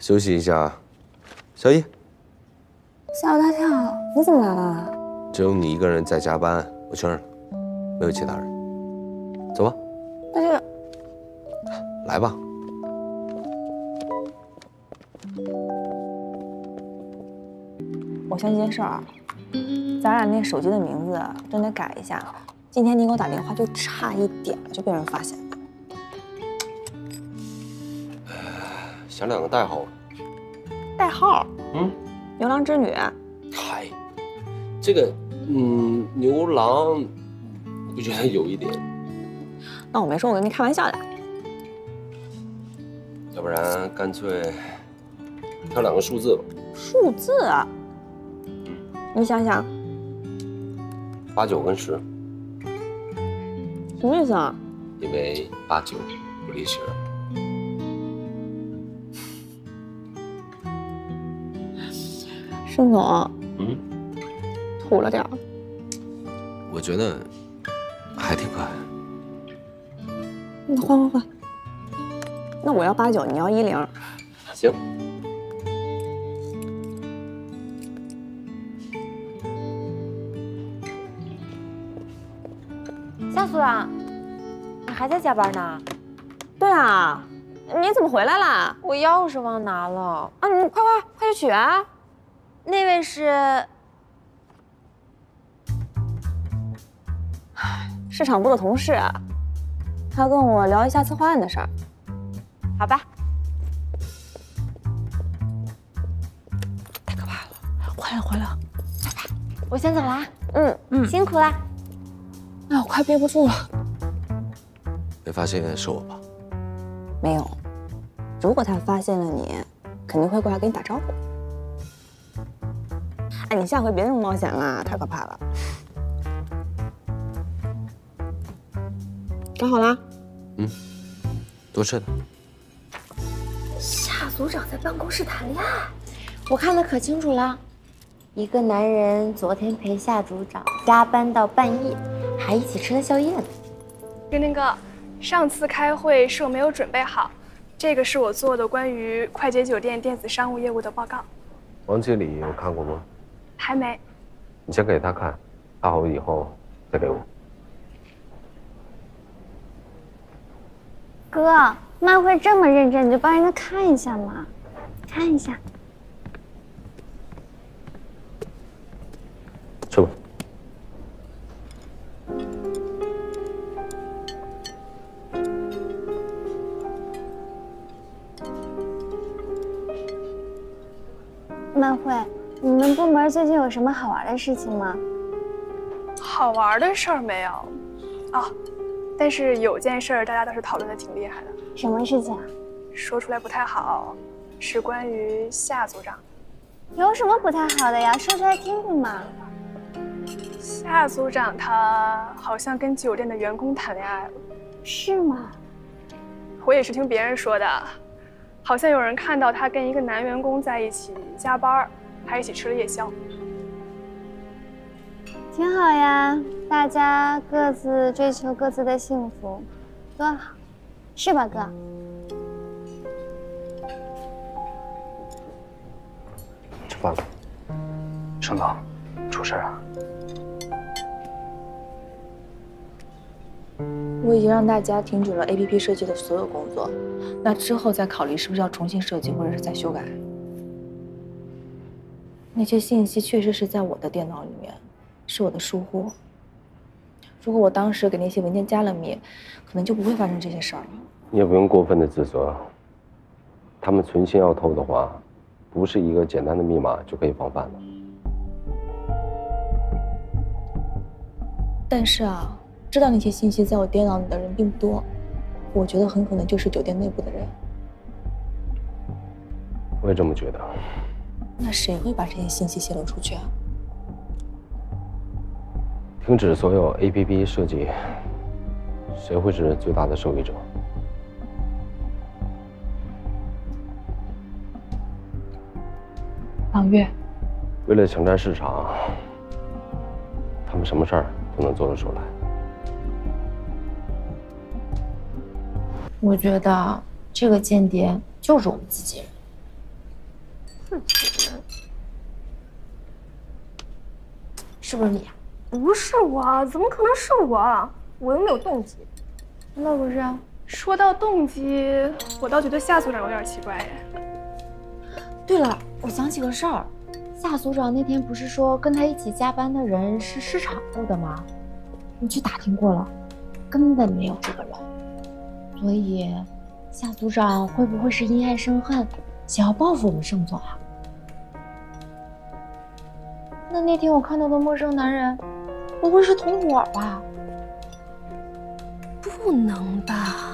休息一下啊，小姨。吓我大跳，你怎么来了？只有你一个人在加班，我确认了，没有其他人。走吧。但是，来吧。 我想起件事儿，咱俩那手机的名字真得改一下。今天你给我打电话，就差一点就被人发现了。想两个代号。代号？嗯，牛郎织女。嗨，这个，牛郎，我觉得有一点。那我没说，我跟你开玩笑的。要不然干脆挑两个数字吧。数字啊？ 你想想，89跟10，什么意思啊？因为89不离10。盛总，土了点儿。我觉得还挺可爱。那换，那我要89，你要10。行。 夏苏啊，你还在加班呢？对啊，你怎么回来了？我钥匙忘拿了啊！你快去取啊！那位是，市场部的同事啊，他跟我聊一下策划案的事儿。好吧。太可怕了！回来了，拜拜！我先走了啊。辛苦啦。 哎，我快憋不住了。没发现是我吧？没有。如果他发现了你，肯定会过来跟你打招呼。哎，你下回别那么冒险啦，太可怕了。搞好啦？多吃点。夏组长在办公室谈恋爱，我看得可清楚了。一个男人昨天陪夏组长加班到半夜。 还一起吃了宵夜呢。玲玲哥，上次开会是我没有准备好，这个是我做的关于快捷酒店电子商务业务的报告。王经理有看过吗？还没。你先给他看，看好以后再给我。哥，妈会这么认真，你就帮人家看一下嘛，看一下。吃吧。 曼慧，你们部门最近有什么好玩的事情吗？好玩的事儿没有，但是有件事儿大家倒是讨论的挺厉害的。什么事情啊？说出来不太好，是关于夏组长。有什么不太好的呀？说出来听听嘛。夏组长他好像跟酒店的员工谈恋爱了。是吗？我也是听别人说的。 好像有人看到他跟一个男员工在一起加班，还一起吃了夜宵，挺好呀。大家各自追求各自的幸福，多好，是吧，哥？吃饭了。盛总，出事啊！我已经让大家停止了 APP 设计的所有工作。 那之后再考虑是不是要重新设计，或者是再修改。那些信息确实是在我的电脑里面，是我的疏忽。如果我当时给那些文件加了密，可能就不会发生这些事儿了。你也不用过分的自责。他们存心要偷的话，不是一个简单的密码就可以防范的。但是啊，知道那些信息在我电脑里的人并不多。 我觉得很可能就是酒店内部的人。我也这么觉得。那谁会把这些信息泄露出去啊？停止所有 APP 设计，谁会是最大的受益者？朗月。为了抢占市场，他们什么事儿都能做得出来。我觉得这个间谍就是我们自己人。自己人？是不是你啊？不是我，怎么可能是我？我又没有动机。那不是啊。说到动机，我倒觉得夏组长有点奇怪耶。对了，我想起个事儿，夏组长那天不是说跟他一起加班的人是市场部的吗？我去打听过了，根本没有这个人。所以，夏组长会不会是因爱生恨，想要报复我们盛总啊？那天我看到的陌生男人，不会是同伙吧？不能吧？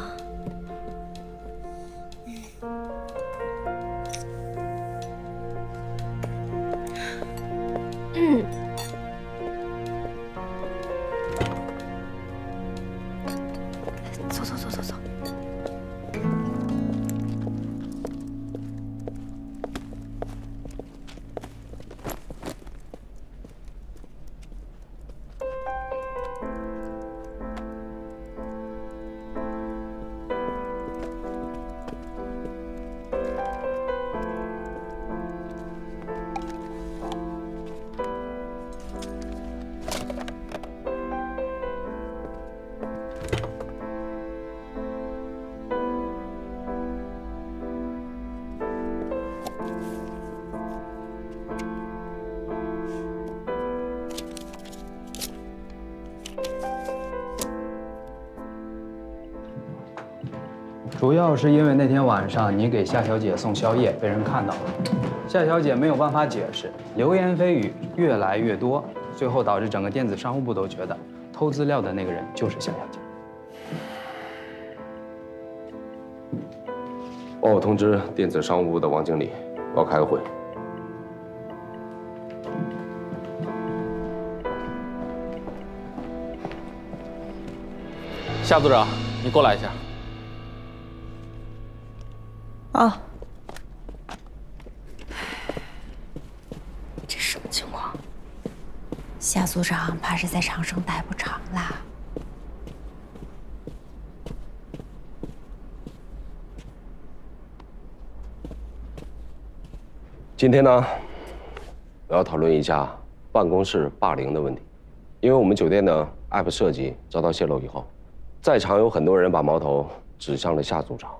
嗯，走。主要是因为那天晚上你给夏小姐送宵夜被人看到了，夏小姐没有办法解释，流言蜚语越来越多，最后导致整个电子商务部都觉得偷资料的那个人就是夏小姐。帮我通知电子商务部的王经理，我要开个会。夏组长，你过来一下。 啊！这什么情况？夏组长怕是在长生待不长啦。今天呢，我要讨论一下办公室霸凌的问题，因为我们酒店的 app 设计遭到泄露以后，在场有很多人把矛头指向了夏组长。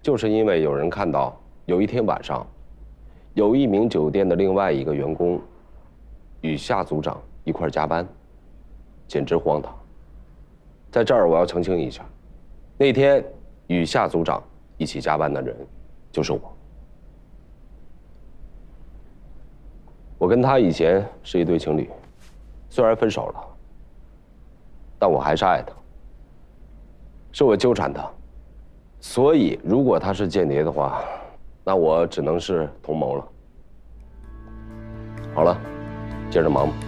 就是因为有人看到，有一天晚上，有一名酒店的另外一个员工与夏组长一块加班，简直荒唐。在这儿我要澄清一下，那天与夏组长一起加班的人就是我。我跟他以前是一对情侣，虽然分手了，但我还是爱他，是我纠缠他。 所以，如果他是间谍的话，那我只能是同谋了。好了，接着忙吧。